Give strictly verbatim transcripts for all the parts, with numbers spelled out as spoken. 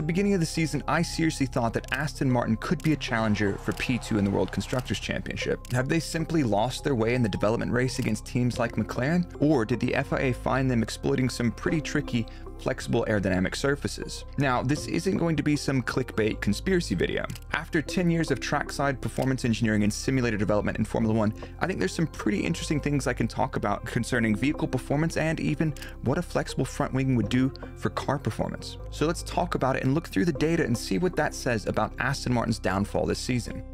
the beginning of the season, I seriously thought that Aston Martin could be a challenger for P two in the World Constructors' Championship. Have they simply lost their way in the development race against teams like McLaren, or did the F I A find them exploiting some pretty tricky, flexible aerodynamic surfaces? Now, this isn't going to be some clickbait conspiracy video. After ten years of trackside performance engineering and simulator development in Formula One, I think there's some pretty interesting things I can talk about concerning vehicle performance and even what a flexible front wing would do for car performance. So let's talk about it and look through the data and see what that says about Aston Martin's downfall this season.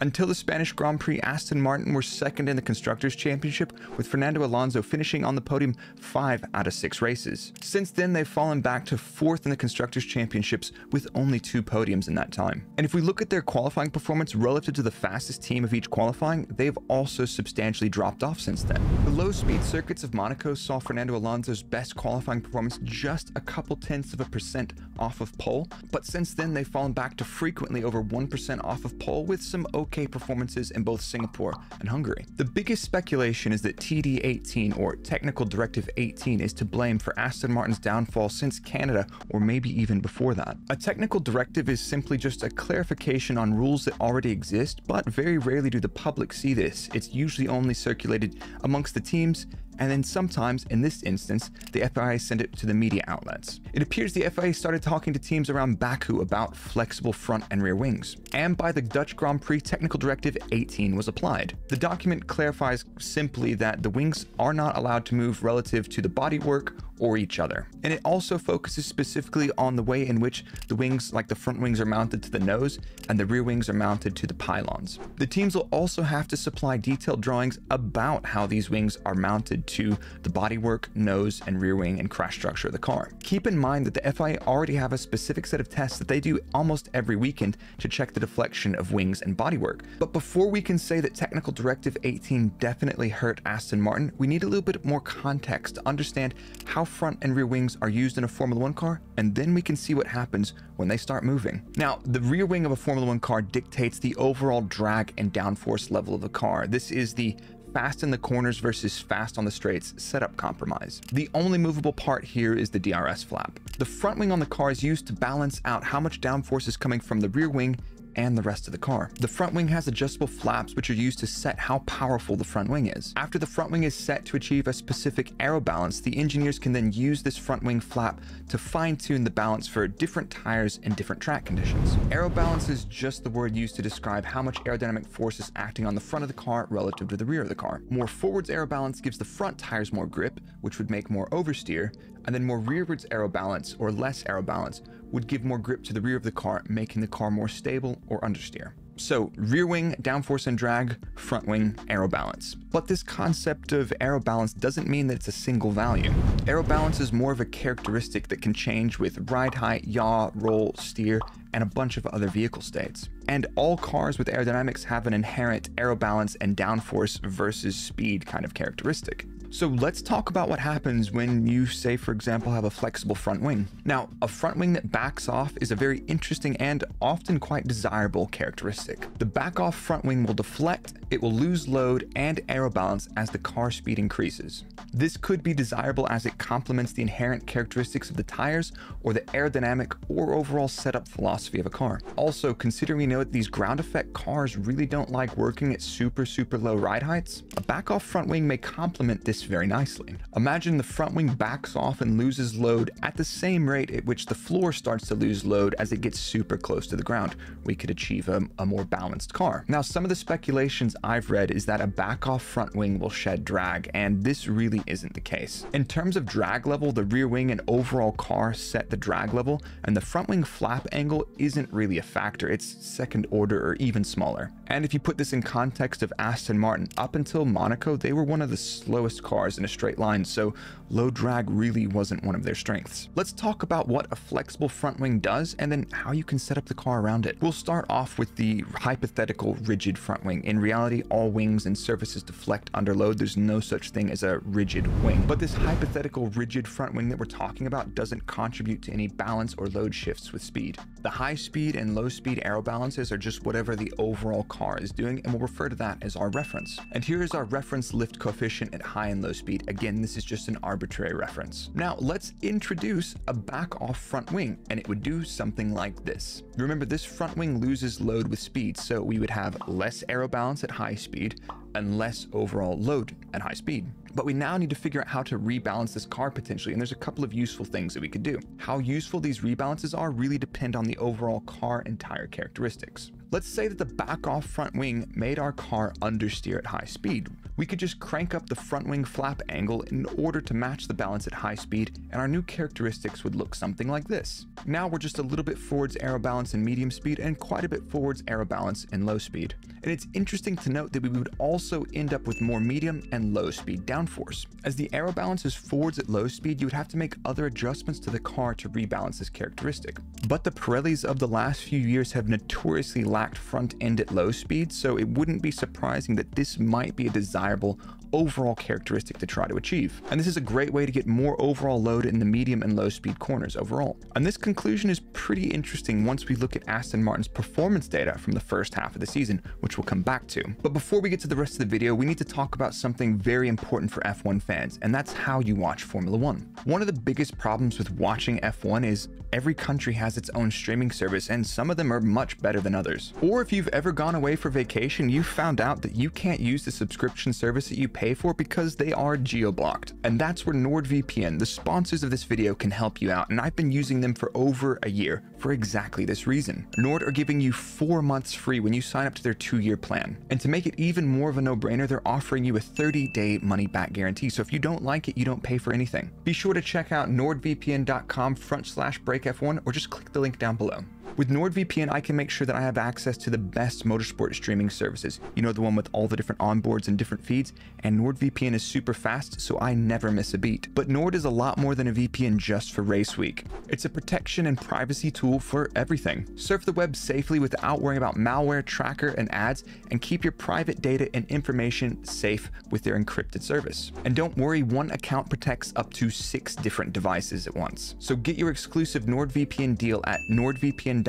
Until the Spanish Grand Prix, Aston Martin were second in the Constructors' Championship, with Fernando Alonso finishing on the podium five out of six races. Since then, they've fallen back to fourth in the Constructors' Championships with only two podiums in that time. And if we look at their qualifying performance relative to the fastest team of each qualifying, they've also substantially dropped off since then. The low-speed circuits of Monaco saw Fernando Alonso's best qualifying performance just a couple tenths of a percent off of pole, but since then they've fallen back to frequently over one percent off of pole, with some okay performances in both Singapore and Hungary. The biggest speculation is that T D eighteen, or Technical Directive eighteen, is to blame for Aston Martin's downfall since Canada, or maybe even before that. A technical directive is simply just a clarification on rules that already exist, but very rarely do the public see this. It's usually only circulated amongst the teams, and then sometimes, in this instance, the F I A sent it to the media outlets. It appears the F I A started talking to teams around Baku about flexible front and rear wings, and by the Dutch Grand Prix, Technical Directive eighteen was applied. The document clarifies simply that the wings are not allowed to move relative to the bodywork or each other. And it also focuses specifically on the way in which the wings, like the front wings, are mounted to the nose and the rear wings are mounted to the pylons. The teams will also have to supply detailed drawings about how these wings are mounted to the bodywork, nose, and rear wing and crash structure of the car. Keep in mind that the F I A already have a specific set of tests that they do almost every weekend to check the deflection of wings and bodywork. But before we can say that Technical Directive eighteen definitely hurt Aston Martin, we need a little bit more context to understand how front and rear wings are used in a Formula One car, and then we can see what happens when they start moving. Now, the rear wing of a Formula One car dictates the overall drag and downforce level of the car. This is the fast in the corners versus fast on the straights setup compromise. The only movable part here is the D R S flap. The front wing on the car is used to balance out how much downforce is coming from the rear wing and the rest of the car. The front wing has adjustable flaps, which are used to set how powerful the front wing is. After the front wing is set to achieve a specific aero balance, the engineers can then use this front wing flap to fine tune the balance for different tires and different track conditions. Aero balance is just the word used to describe how much aerodynamic force is acting on the front of the car relative to the rear of the car. More forwards aero balance gives the front tires more grip, which would make more oversteer, and then more rearwards aero balance, or less aero balance, would give more grip to the rear of the car, making the car more stable or understeer. So rear wing, downforce and drag, front wing, aero balance. But this concept of aero balance doesn't mean that it's a single value. Aero balance is more of a characteristic that can change with ride height, yaw, roll, steer, and a bunch of other vehicle states. And all cars with aerodynamics have an inherent aero balance and downforce versus speed kind of characteristic. So let's talk about what happens when you, say, for example, have a flexible front wing. Now, a front wing that backs off is a very interesting and often quite desirable characteristic. The back off front wing will deflect, it will lose load and aero balance as the car speed increases. This could be desirable as it complements the inherent characteristics of the tires or the aerodynamic or overall setup philosophy of a car. Also, considering we know that these ground effect cars really don't like working at super, super low ride heights, a back off front wing may complement this very nicely. Imagine the front wing backs off and loses load at the same rate at which the floor starts to lose load as it gets super close to the ground. We could achieve a, a more balanced car. Now, some of the speculations I've read is that a back off front wing will shed drag, and this really isn't the case. In terms of drag level, the rear wing and overall car set the drag level, and the front wing flap angle isn't really a factor. It's second order or even smaller. And if you put this in context of Aston Martin, up until Monaco, they were one of the slowest cars in a straight line, so low drag really wasn't one of their strengths. Let's talk about what a flexible front wing does and then how you can set up the car around it. We'll start off with the hypothetical rigid front wing. In reality, all wings and surfaces deflect under load. There's no such thing as a rigid wing. But this hypothetical rigid front wing that we're talking about doesn't contribute to any balance or load shifts with speed. The high speed and low speed aero balances are just whatever the overall car is doing, and we'll refer to that as our reference. And here is our reference lift coefficient at high and and low speed. Again, this is just an arbitrary reference. Now let's introduce a back off front wing, and it would do something like this. Remember, this front wing loses load with speed, so we would have less aero balance at high speed and less overall load at high speed. But we now need to figure out how to rebalance this car potentially, and there's a couple of useful things that we could do. How useful these rebalances are really depend on the overall car and tire characteristics. Let's say that the back off front wing made our car understeer at high speed. We could just crank up the front wing flap angle in order to match the balance at high speed, and our new characteristics would look something like this. Now we're just a little bit forwards aero balance in medium speed and quite a bit forwards aero balance in low speed. And it's interesting to note that we would also end up with more medium and low speed downforce. As the aero balance is forwards at low speed, you would have to make other adjustments to the car to rebalance this characteristic. But the Pirellis of the last few years have notoriously lacked lacked front end at low speed, so it wouldn't be surprising that this might be a desirable overall characteristic to try to achieve. And this is a great way to get more overall load in the medium and low speed corners overall. And this conclusion is pretty interesting once we look at Aston Martin's performance data from the first half of the season, which we'll come back to. But before we get to the rest of the video, we need to talk about something very important for F one fans, and that's how you watch Formula One. One of the biggest problems with watching F one is every country has its own streaming service, and some of them are much better than others. Or if you've ever gone away for vacation, you found out that you can't use the subscription service that you pay for because they are geo-blocked. And that's where NordVPN, the sponsors of this video, can help you out. And I've been using them for over a year for exactly this reason. Nord are giving you four months free when you sign up to their two-year plan. And to make it even more of a no-brainer, they're offering you a thirty-day money-back guarantee. So if you don't like it, you don't pay for anything. Be sure to check out nordvpn.com front slash breakf1 or just click the link down below. With NordVPN, I can make sure that I have access to the best motorsport streaming services. You know, the one with all the different onboards and different feeds, and NordVPN is super fast, so I never miss a beat. But Nord is a lot more than a V P N just for race week. It's a protection and privacy tool for everything. Surf the web safely without worrying about malware, tracker, and ads, and keep your private data and information safe with their encrypted service. And don't worry, one account protects up to six different devices at once. So get your exclusive NordVPN deal at nordvpn.com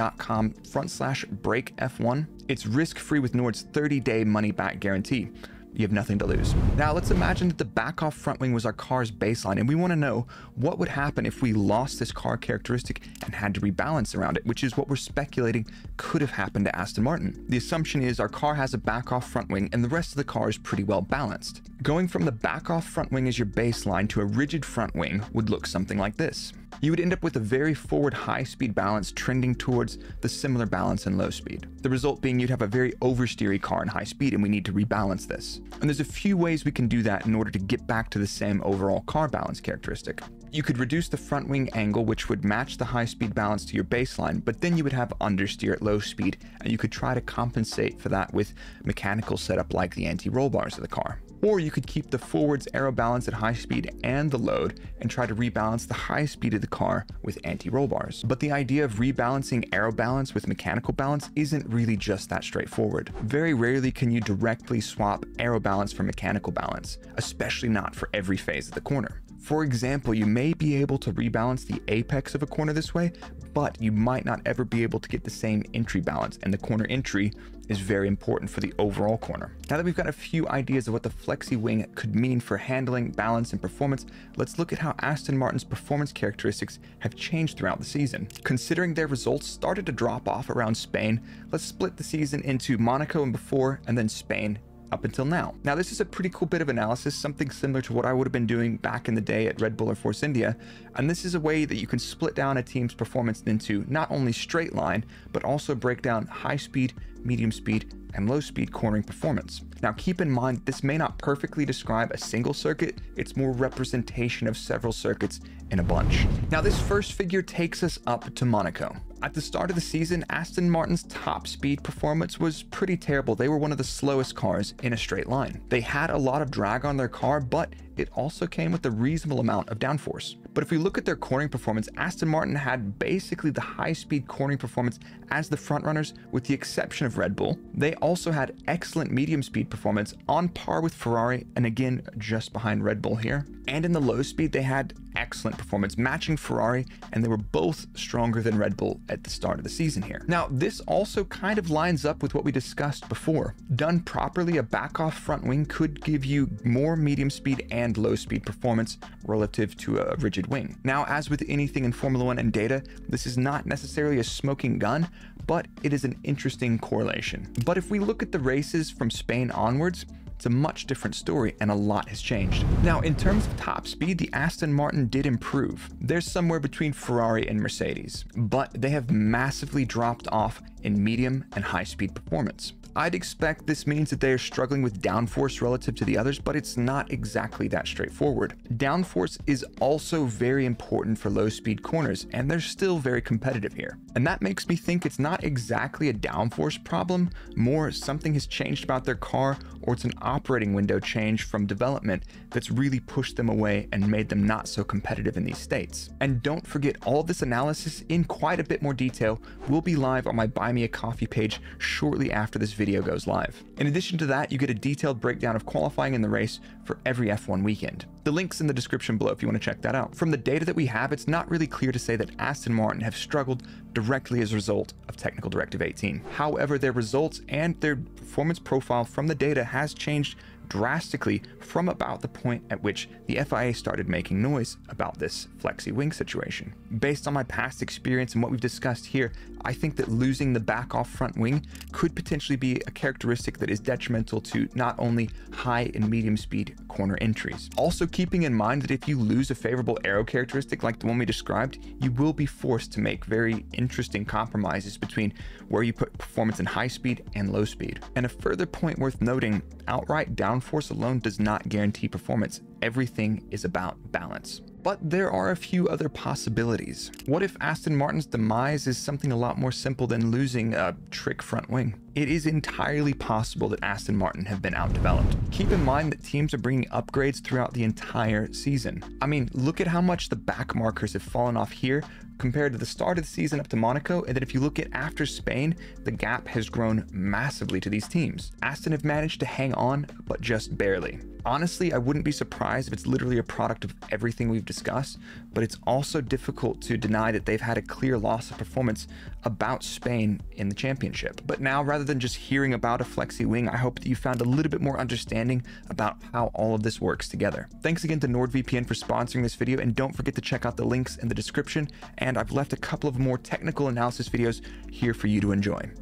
front slash break F one. It's risk-free with Nord's thirty-day money-back guarantee. You have nothing to lose. Now let's imagine that the back off front wing was our car's baseline, and we want to know what would happen if we lost this car characteristic and had to rebalance around it, which is what we're speculating could have happened to Aston Martin. The assumption is our car has a back off front wing and the rest of the car is pretty well balanced. Going from the back off front wing as your baseline to a rigid front wing would look something like this. You would end up with a very forward high speed balance trending towards the similar balance in low speed. The result being you'd have a very oversteery car in high speed, and we need to rebalance this. And there's a few ways we can do that in order to get back to the same overall car balance characteristic. You could reduce the front wing angle, which would match the high speed balance to your baseline, but then you would have understeer at low speed, and you could try to compensate for that with mechanical setup like the anti-roll bars of the car. Or you could keep the forwards aero balance at high speed and the load and try to rebalance the high speed of the car with anti-roll bars. But the idea of rebalancing aero balance with mechanical balance isn't really just that straightforward. Very rarely can you directly swap aero balance for mechanical balance, especially not for every phase of the corner. For example, you may be able to rebalance the apex of a corner this way, but you might not ever be able to get the same entry balance, and the corner entry is very important for the overall corner. Now that we've got a few ideas of what the flexi wing could mean for handling, balance, and performance, let's look at how Aston Martin's performance characteristics have changed throughout the season. Considering their results started to drop off around Spain, let's split the season into Monaco and before, and then Spain up until now. Now, this is a pretty cool bit of analysis, something similar to what I would have been doing back in the day at Red Bull or Force India. And this is a way that you can split down a team's performance into not only straight line, but also break down high speed, medium speed, and low speed cornering performance. Now, keep in mind, this may not perfectly describe a single circuit. It's more representation of several circuits in a bunch. Now, this first figure takes us up to Monaco. At the start of the season, Aston Martin's top speed performance was pretty terrible. They were one of the slowest cars in a straight line. They had a lot of drag on their car, but it also came with a reasonable amount of downforce. But if we look at their cornering performance, Aston Martin had basically the high speed cornering performance as the front runners, with the exception of Red Bull. They also had excellent medium speed performance on par with Ferrari and again just behind Red Bull here. And in the low speed they had excellent performance matching Ferrari, and they were both stronger than Red Bull at the start of the season here. Now this also kind of lines up with what we discussed before. Done properly, a back off front wing could give you more medium speed and low speed performance relative to a rigid wing. Now as with anything in Formula One and data, this is not necessarily a smoking gun, but it is an interesting correlation. But if we look at the races from Spain onwards, it's a much different story and a lot has changed. Now, in terms of top speed, the Aston Martin did improve. They're somewhere between Ferrari and Mercedes, but they have massively dropped off in medium and high speed performance. I'd expect this means that they are struggling with downforce relative to the others, but it's not exactly that straightforward. Downforce is also very important for low speed corners, and they're still very competitive here. And that makes me think it's not exactly a downforce problem, more something has changed about their car, or it's an operating window change from development that's really pushed them away and made them not so competitive in these states. And don't forget, all this analysis in quite a bit more detail will be live on my Buy Me a Coffee page shortly after this video goes live. In addition to that, you get a detailed breakdown of qualifying in the race for every F one weekend. The link's in the description below if you want to check that out. From the data that we have, it's not really clear to say that Aston Martin have struggled directly as a result of Technical Directive eighteen. However, their results and their performance profile from the data has changed drastically from about the point at which the F I A started making noise about this flexi wing situation. Based on my past experience and what we've discussed here, I think that losing the back off front wing could potentially be a characteristic that is detrimental to not only high and medium speed corner entries. Also keeping in mind that if you lose a favorable aero characteristic like the one we described, you will be forced to make very interesting compromises between where you put performance in high speed and low speed. And a further point worth noting, outright downforce Force alone does not guarantee performance. Everything is about balance. But there are a few other possibilities. What if Aston Martin's demise is something a lot more simple than losing a trick front wing? It is entirely possible that Aston Martin have been outdeveloped. Keep in mind that teams are bringing upgrades throughout the entire season. I mean, look at how much the back markers have fallen off here compared to the start of the season up to Monaco, and then if you look at after Spain, the gap has grown massively to these teams. Aston have managed to hang on, but just barely. Honestly, I wouldn't be surprised if it's literally a product of everything we've discussed, but it's also difficult to deny that they've had a clear loss of performance about Spain in the championship. But now, rather than just hearing about a flexi wing, I hope that you found a little bit more understanding about how all of this works together. Thanks again to NordVPN for sponsoring this video, and don't forget to check out the links in the description, and I've left a couple of more technical analysis videos here for you to enjoy.